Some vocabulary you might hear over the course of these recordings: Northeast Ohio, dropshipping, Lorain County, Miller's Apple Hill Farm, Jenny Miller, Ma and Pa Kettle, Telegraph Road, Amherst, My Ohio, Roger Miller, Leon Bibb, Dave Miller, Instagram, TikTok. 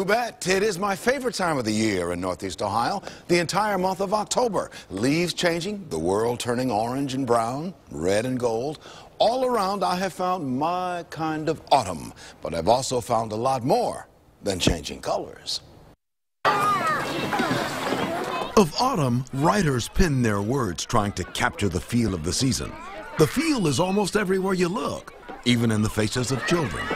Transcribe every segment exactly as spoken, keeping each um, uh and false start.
You bet. It is my favorite time of the year in Northeast Ohio, the entire month of October. Leaves changing, the world turning orange and brown, red and gold. All around, I have found my kind of autumn, but I've also found a lot more than changing colors. Of autumn, writers pen their words trying to capture the feel of the season. The feel is almost everywhere you look, even in the faces of children.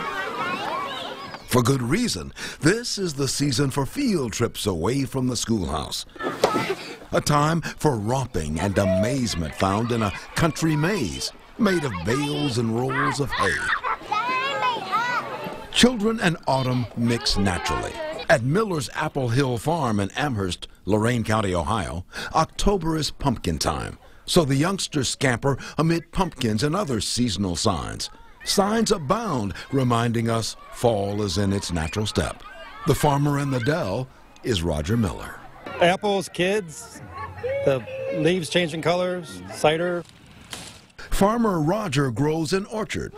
For good reason, this is the season for field trips away from the schoolhouse. A time for romping and amazement found in a country maze made of bales and rolls of hay. Children and autumn mix naturally. At Miller's Apple Hill Farm in Amherst, Lorain County, Ohio, October is pumpkin time. So the youngsters scamper amid pumpkins and other seasonal signs. Signs abound, reminding us fall is in its natural step. The farmer in the dell is Roger Miller. Apples, kids, the leaves changing colors, cider. Farmer Roger grows an orchard.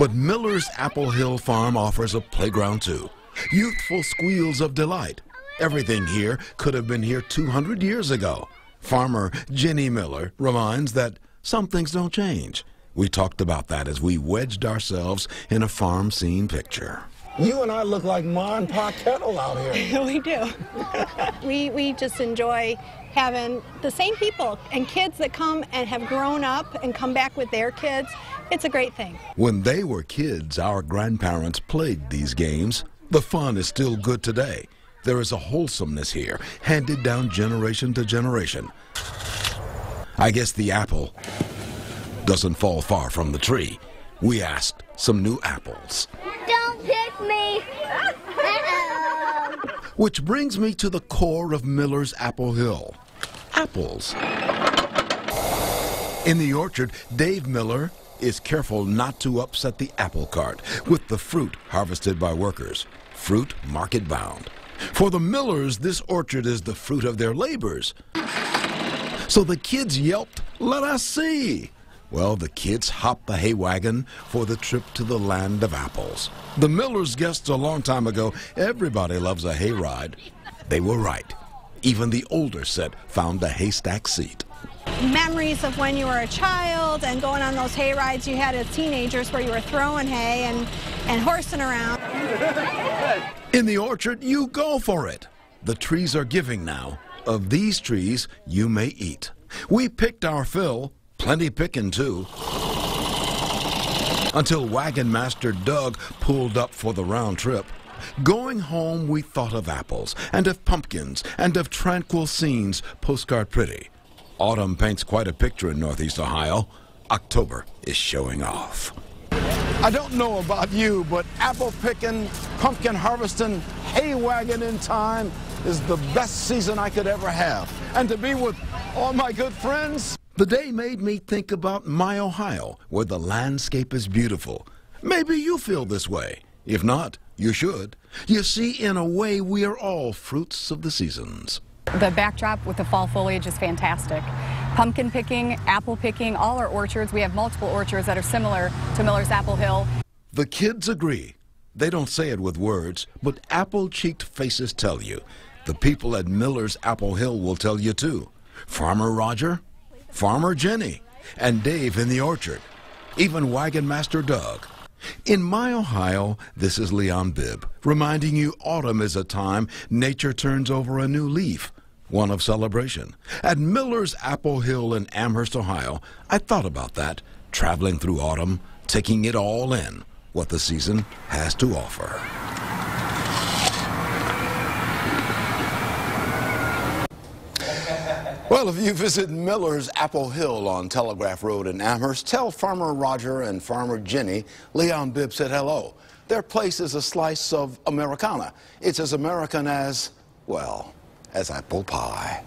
But Miller's Apple Hill Farm offers a playground too. Youthful squeals of delight. Everything here could have been here two hundred years ago. Farmer Jenny Miller reminds that some things don't change. We talked about that as we wedged ourselves in a farm scene picture. You and I look like Ma and Pa Kettle out here. We do. we, we just enjoy having the same people and kids that come and have grown up and come back with their kids. It's a great thing. When they were kids, our grandparents played these games. The fun is still good today. There is a wholesomeness here, handed down generation to generation. I guess the apple doesn't fall far from the tree. We asked some new apples. Don't pick me! Which brings me to the core of Miller's Apple Hill. Apples. In the orchard, Dave Miller is careful not to upset the apple cart with the fruit harvested by workers. Fruit market bound. For the Millers, this orchard is the fruit of their labors. So the kids yelped, "Let us see!" Well, the kids hopped the hay wagon for the trip to the land of apples. The Millers guessed a long time ago, everybody loves a hay ride. They were right. Even the older set found a haystack seat. Memories of when you were a child and going on those hay rides you had as teenagers where you were throwing hay and, and horsing around. In the orchard, you go for it. The trees are giving now. Of these trees, you may eat. We picked our fill. Plenty picking, too, until wagon master Doug pulled up for the round trip. Going home, we thought of apples and of pumpkins and of tranquil scenes postcard pretty. Autumn paints quite a picture in Northeast Ohio. October is showing off. I don't know about you, but apple picking, pumpkin harvesting, hay wagoning time is the best season I could ever have. And to be with all my good friends. The day made me think about my Ohio, where the landscape is beautiful. Maybe you feel this way. If not, you should. You see, in a way, we are all fruits of the seasons. The backdrop with the fall foliage is fantastic. Pumpkin picking, apple picking, all our orchards. We have multiple orchards that are similar to Miller's Apple Hill. The kids agree. They don't say it with words, but apple-cheeked faces tell you. The people at Miller's Apple Hill will tell you, too. Farmer Roger, Farmer Jenny, and Dave in the orchard, even Wagon Master Doug. In my Ohio, this is Leon Bibb, reminding you autumn is a time nature turns over a new leaf, one of celebration. At Miller's Apple Hill in Amherst, Ohio, I thought about that, traveling through autumn, taking it all in, what the season has to offer. Well, if you visit Miller's Apple Hill on Telegraph Road in Amherst, tell Farmer Roger and Farmer Jenny Leon Bibb said hello. Their place is a slice of Americana. It's as American as, well, as apple pie.